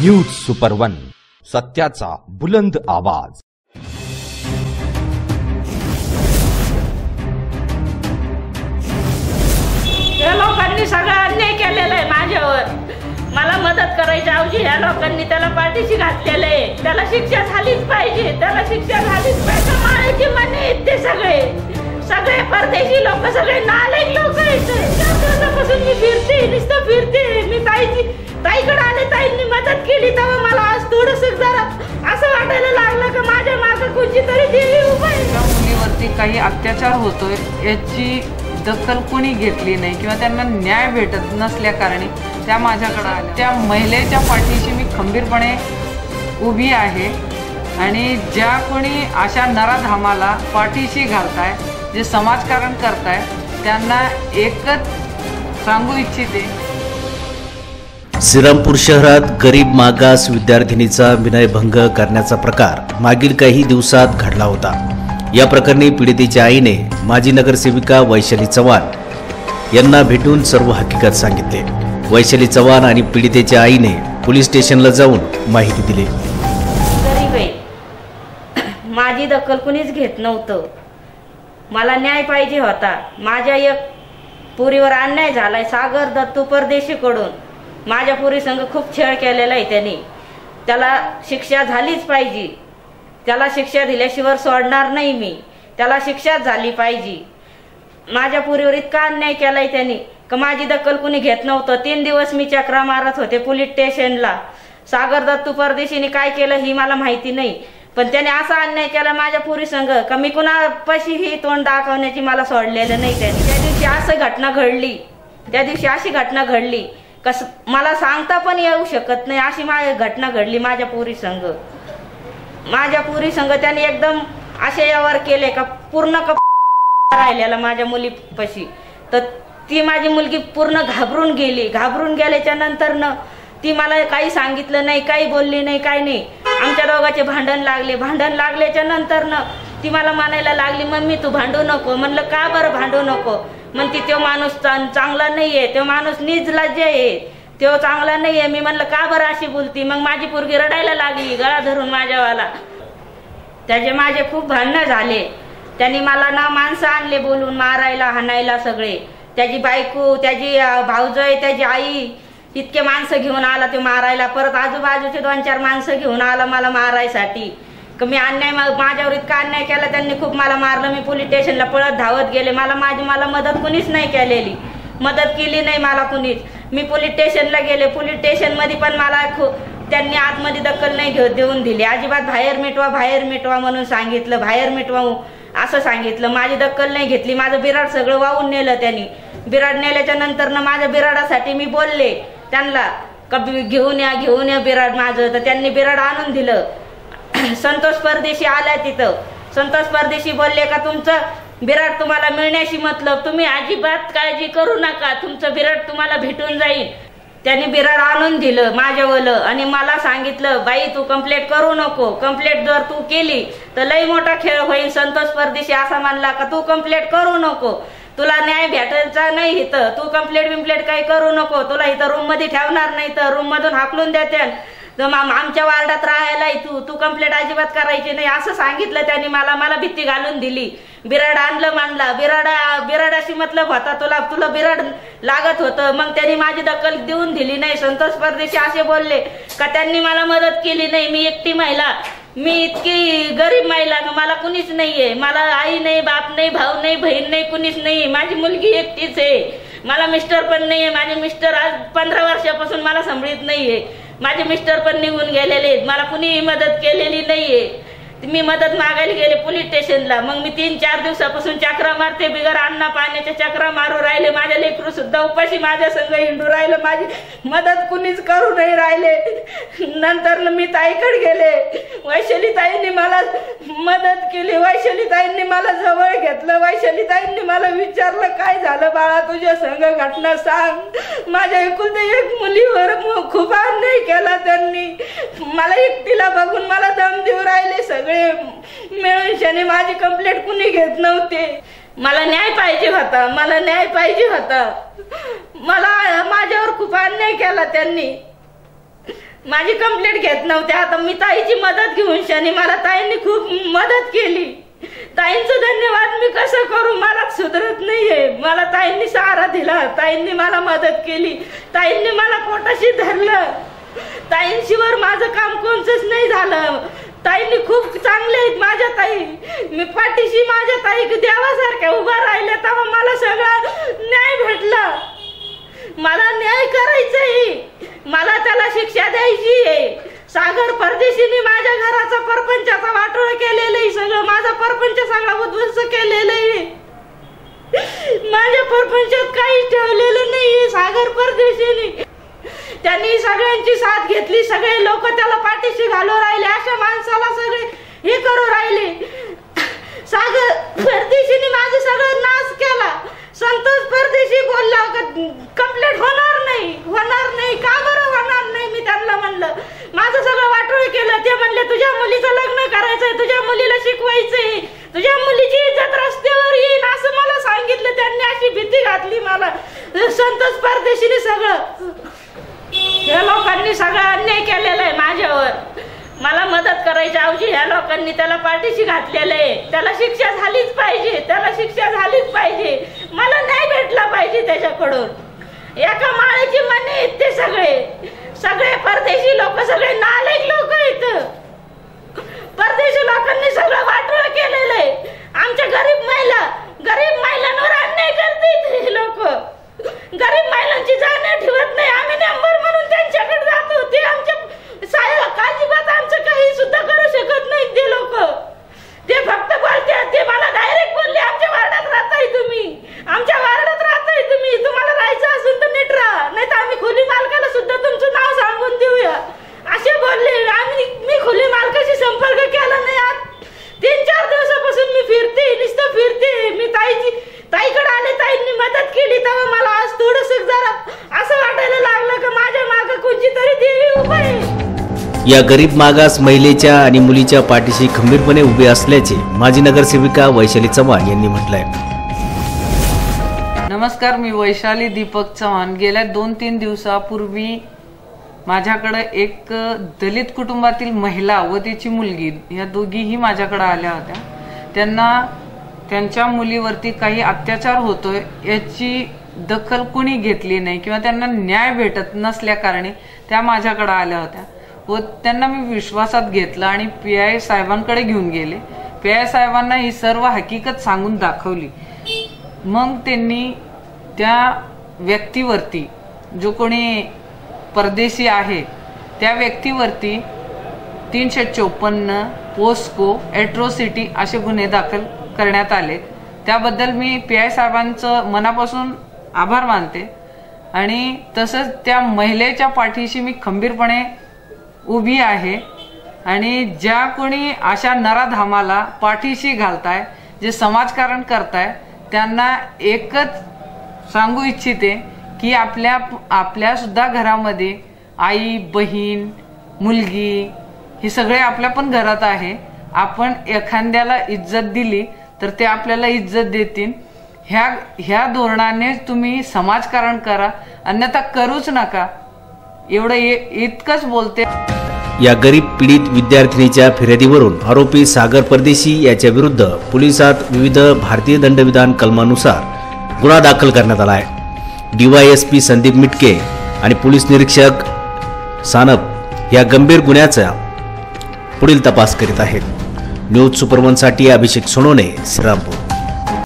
News super 1, सत्याचा बुलंद आवाज। या लोकांनी सगळा अन्याय केलेला आहे माझ्यावर, मला मदत करायची आवजी। या लोकांनी त्याला पाठीशी घातलेलं आहे, त्याला शिक्षा झालीच पाहिजे, त्याला शिक्षा झालीच पाहिजे। माळाची मने इतके सगळे सगळे परदेशी लोक, सगळे नालायक लोक आहेत। त्याच्यापासून मी फिरते, नुसतं फिरते। मी ताईकडे आले, ताईंनी मदत केली, तेव्हा मला आज थोडंसं जरा असं वाटायला लागलं की माझ्या मागं कोणची तरी देवी उभा आहे। त्या मुलीवरती काही अत्याचार होतोय याची दखल कोणी घेतली नाही किंवा त्यांना न्याय भेटत नसल्याकारणे त्या माझ्याकडे आल्या। त्या महिलेच्या पाठीशी मी खंबीरपणे उभी आहे आणि ज्या कोणी अशा नराधमाला पाठीशी घालताय, जे समाजकारण करताय, त्यांना एकच सांगू इच्छिते। श्रीरामपूर शहरात गरीब मागास विद्यार्थिनीचा विनयभंग करण्याचा प्रकार मागील काही दिवसात घडला होता। या प्रकरणी पीडितेच्या आईने माजी नगरसेविका वैशाली चव्हाण यांना भेटून सर्व हकीकत सांगितले। वैशाली चव्हाण आणि पीडितेच्या आईने पोलीस स्टेशनला जाऊन माहिती दिली। माझी दखल कुणीच घेत नव्हतं, मला न्याय पाहिजे होता। माझ्या एक पुरीवर अन्याय झालाय सागर दत्तू परदेशीकडून। माझ्या पुरी संघ खूप छळ केलेला आहे त्यांनी, त्याला शिक्षा झालीच पाहिजे। त्याला शिक्षा दिल्याशिवाय सोडणार नाही मी, त्याला शिक्षा झाली पाहिजे। माझ्या पुरीवर इतका अन्याय केलाय त्यांनी की माझी दखल कुणी घेत नव्हतं। 3 दिवस मी चक्रा मारत होते पोलीस स्टेशनला। सागर दत्तू परदेशीने काय केलं ही मला माहिती नाही, पण त्याने असा अन्याय केला माझ्या पुरी संघ की मी कुणापाशीही तोंड दाखवण्याची मला सोडलेलं नाही त्यांनी। त्या दिवशी अशी घटना घडली, त्या दिवशी अशी घटना घडली कस मला सांगता पण येऊ शकत नाही। अशी माझी घटना घडली माझ्या पुरी संघ, माझ्या पुरी संघ त्याने एकदम असे यावर केले का पूर्ण राहिलेला माझ्या मुलीपाशी। तर ती माझी मुलगी पूर्ण घाबरून गेली। घाबरून गेल्याच्या नंतर न ती मला काही सांगितलं नाही, काही बोलली नाही, काही नाही। आमच्या दोघांचे भांडण लागले। भांडण लागल्याच्या नंतर न ती मला म्हणायला लागली, मम्मी तू भांडू नको। म्हणलं का बरं भांडू नको? म्हणती तो माणूस चांगला नाहीये, तो माणूस नीचलाज आहे, तो चांगला नाहीये। मी म्हणलं का बरं अशी बोलती? मग माझी पोरगी रडायला लागली गळा धरून माझ्यावाला। त्याचे माझे खूप भांडणं झाले। त्यांनी मला ना माणसं आणले बोलून मारायला हाणायला सगळे। त्याची बायको, त्याची भाऊजय, त्याची आई, इतके माणसं घेऊन आला ते मारायला। परत आजूबाजूचे 2-4 माणसं घेऊन आला मला मारायसाठी। मी अन्याय माझ्यावर इतका अन्याय केला त्यांनी, खूप मला मारलं। मी पोलीस स्टेशनला पळत धावत गेले। मला मदत कुणीच नाही केलेली, मदत केली नाही मला कुणीच। मी पोलीस स्टेशनला गेले, पोलीस स्टेशनमध्ये पण मला त्यांनी आतमध्ये दखल नाही देऊन दिली अजिबात। बाहेर मिटवा, बाहेर मिटवा म्हणून सांगितलं, बाहेर मिटवा असं सांगितलं। माझी दखल नाही घेतली, माझं बिराड सगळं वाहून नेलं त्यांनी। बिराड नेल्याच्या नंतर ना माझ्या बिराडासाठी मी बोलले त्यांना कभी घेऊन या, घेऊन या बिराड माझं। तर त्यांनी बिराड आणून दिलं। संतोष परदेशी आला तिथं। संतोष परदेशी बोलले का तुमचं बिराड तुम्हाला मिळण्याशी मतलब, तुम्ही अजिबात काळजी करू नका, तुमचं बिराड तुम्हाला भेटून जाईल। त्यांनी बिराड आणून दिलं माझ्यावर आणि मला सांगितलं, बाई तू कंप्लेंट करू नको, कंप्लेंट जर तू केली तर लई मोठा खेळ होईल। संतोष परदेशी असा मानला का तू कंप्लेंट करू नको, तुला न्याय भेटायचा नाही इथं, तू कंप्लेंट बिम्प्लेट काही करू नको, तुला इथं रूम मध्ये ठेवणार नाही, तर रूम मधून हाकलून देते, आमच्या वार्डात राहायला तू, तू कंप्लेंट अजिबात करायची नाही असं सांगितलं त्यांनी मला। मला भीती घालून दिली। बिराड आणलं मानला, बिराडाशी मतलब होता तुला, तुला बिराड लागत होतं। मग त्यांनी माझी दखल देऊन दिली नाही। संतोष परदेशी असे बोलले का त्यांनी मला मदत केली नाही, मी एकटी महिला, मी इतकी गरीब महिला, मला कुणीच नाहीये, मला आई नाही, बाप नाही, भाऊ नाही, बहीण नाही, कुणीच नाही, माझी मुलगी एकटीच आहे। मला मिस्टर पण नाहीये, माझे मिस्टर आज 15 वर्षापासून मला सांभाळत नाहीये, माझे मिस्टर पण निघून गेलेले, मला कुणीही मदत केलेली नाहीये। मी मदत मागायला गेले पोलीस स्टेशनला। मग मी 3-4 दिवसापासून चक्रा मारते, बिगर अन्न पाण्याच्या चक्रा मारू राहिले। माझ्या लेकरू सुद्धा उपाशी माझ्या संग हिंडू राहिलं, माझी मदत कुणीच करू नाही राहिले। नंतर मी ताईकडे गेले, वैशाली ताईंनी मला मदत केली, वैशाली ताईंनी मला जवळ घेतलं, वैशाली ताईंनी मला विचारलं काय झालं बाळा, तुझ्या संग घटना सांग। माझ्या एकुलती एक मुलीवर खूप अन्याय केला त्यांनी, मला एकटीला बघून मला दम देऊ राहिले सगळे मिळून शनी। माझी कंप्लेंट कुणी घेत नव्हते, मला न्याय पाहिजे होता, मला न्याय पाहिजे होता। मला माझ्यावर खूप अन्याय केला त्यांनी, माझी कंप्लेंट घेत नव्हते। आता मी ताईची मदत घेऊन शनी मला ताईंनी खूप मदत केली। ताईंचं धन्यवाद मी कसं करू, मला सुधरत नाहीये। मला ताईंनी सहारा दिला, ताईंनी मला मदत केली, ताईंनी मला पोटाशी धरलं। ताईंशिवाय माझं काम कोणच नाही झालं। ताईंनी खूप चांगले आहेत माझ्या ताई, मी पाठीशी माझ्या ताई देवासारख्या उभा राहिल्या, तेव्हा मला सगळा न्याय भेटला। मला न्याय करायचा आहे, मला त्याला शिक्षा द्यायची आहे। सागर परदेशीने माझ्या घराचा परपंचाचा वाटोळा केलेला आहे, सगळं माझा परपंच सगळा उद्ध्वस्त केलेला आहे। माझ्या परपंचात काही ठेवलेलं नाहीये सागर परदेशीने। त्यांनी सगळ्यांची साथ घेतली, सगळे लोक त्याला पाठीशी घालू राहिले, अशा माणसाला सगळे हे करू राहिले। सागर परदेशीने माझे सगळं नाश केला। संतोष परदेशी बोलला कंप्लेंट होणार नाही, होणार नाही, का बरं होणार नाही? मी त्यांना म्हणलं माझं सगळं वाटोळ केलं। ते म्हणले तुझ्या मुलीचं लग्न करायचंय, तुझ्या मुलीला शिकवायचंय, तुझ्या मुलीची इज्जत रस्त्यावर येईल असं मला सांगितलं त्यांनी, अशी भीती घातली मला संतोष परदेशीने। सगळं या लोकांनी सगळा अन्याय केलेला आहे माझ्यावर, मला मदत करायची आवजी। या लोकांनी त्याला पाठीशी घातलेलं आहे, त्याला शिक्षा झालीच पाहिजे, त्याला शिक्षा झालीच पाहिजे, मला नाही भेटला पाहिजे त्याच्याकडून। एका माळेची मने इतके सगळे सगळे परदेशी लोक, सगळे नालायक लोक इथं। परदेशी लोकांनी सगळं वाटोळं केलेलं आहे। आमच्या गरीब महिलांवर अन्याय करतात हे लोक। गरीब महिलांची जाणीव ठेवत नाही, आम्ही नंबर म्हणून त्यांच्याकडे जातो। ते आमच्या अजिबात आमचं काही सुद्धा करू शकत नाही ते लोक। ते फक्त बोलते, ते मला डायरेक्ट बोलले आमच्या वार्डात राहताय तुम्ही, आमच्या वार्डात राहताय तुम्ही, तुम्हाला राहायचं असेल तर नीट राहा, नाही तर आम्ही खोली मालकाला सुद्धा तुमचं नाव सांगून देऊया असे बोलले। मी खोली मालकाशी संपर्क केला नाही, आज 3-4 दिवसापासून मी नुसतं फिरते। मी ताईकडे आले, ताईंनी मदत केली, तेव्हा मला आज थोडंसं जरा असं वाटायला लागलं की माझ्या मागे कोणीतरी देवी उभा आहे। या गरीब मागास महिलेच्या आणि मुलीच्या पाठीशी खंबीरपणे उभे असल्याचे माजी नगरसेविका वैशाली चव्हाण यांनी म्हटलंय। नमस्कार, मी वैशाली दीपक चव्हाण। गेल्या 2-3 दिवसापूर्वी माझ्याकडे एक दलित कुटुंबातील महिला व तिची मुलगी या दोघीही माझ्याकडे आल्या होत्या। त्यांना त्यांच्या मुलीवरती काही अत्याचार होतोय याची दखल कोणी घेतली नाही किंवा त्यांना न्याय भेटत नसल्याकारणे त्या माझ्याकडे आल्या होत्या व त्यांना मी विश्वासात घेतलं आणि PI साहेबांकडे घेऊन गेले। PI साहेबांना ही सर्व हकीकत सांगून दाखवली। मग त्यांनी त्या व्यक्तीवरती, जो कोणी परदेशी आहे त्या व्यक्तीवरती 354 पोस्को ॲट्रोसिटी असे गुन्हे दाखल करण्यात आले। त्याबद्दल मी PI साहेबांचं मनापासून आभार मानते आणि तसंच त्या महिलेच्या पाठीशी मी खंबीरपणे उभी आहे। आणि ज्या कोणी अशा नराधमाला पाठीशी घालताय, जे समाजकारण करताय, त्यांना एकच सांगू इच्छिते की आपल्या सुद्धा घरामध्ये आई, बहीण, मुलगी हे सगळे आपल्या पण घरात आहे। आपण एखाद्याला इज्जत दिली तर ते आपल्याला इज्जत देतील। ह्या धोरणाने तुम्ही समाजकारण करा, अन्यथा करूच नका, एवढं इतकंच बोलते। या गरीब पीडित विद्यार्थिनीच्या फिर्यादीवरून आरोपी सागर परदेशी याच्या विरुद्ध पोलिसात विविध भारतीय दंडविधान कलमानुसार गुन्हा दाखल करण्यात आला आहे। DYSP संदीप मिटके आणि पोलीस निरीक्षक सानप या गंभीर गुन्ह्याचा पुढील तपास करीत आहेत। न्यूज सुपरवन साठी अभिषेक सोनवणे, श्रीरामपुर।